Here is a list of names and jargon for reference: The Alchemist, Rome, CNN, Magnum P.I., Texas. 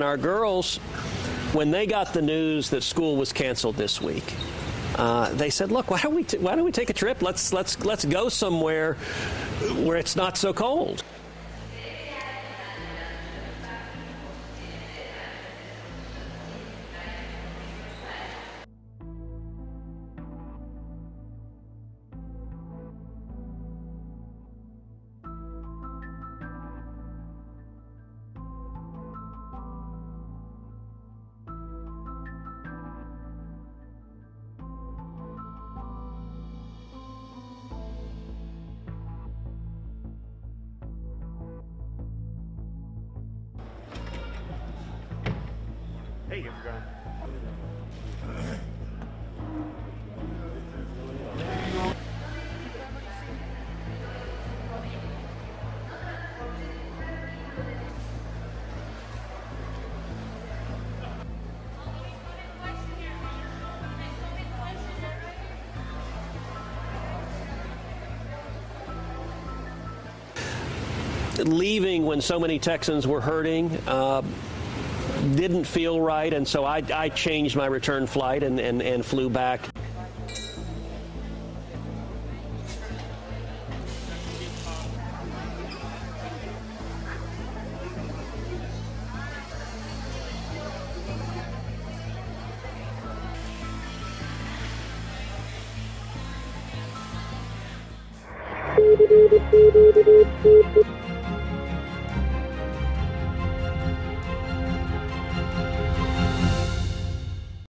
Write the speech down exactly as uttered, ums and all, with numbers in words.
Our girls, when they got the news that school was canceled this week, uh, they said, "Look, why don't we t why don't we take a trip? Let's let's let's go somewhere where it's not so cold." Hey, you forgot. Leaving when so many Texans were hurting, uh, didn't feel right, and so I, I changed my return flight and, and, and flew back.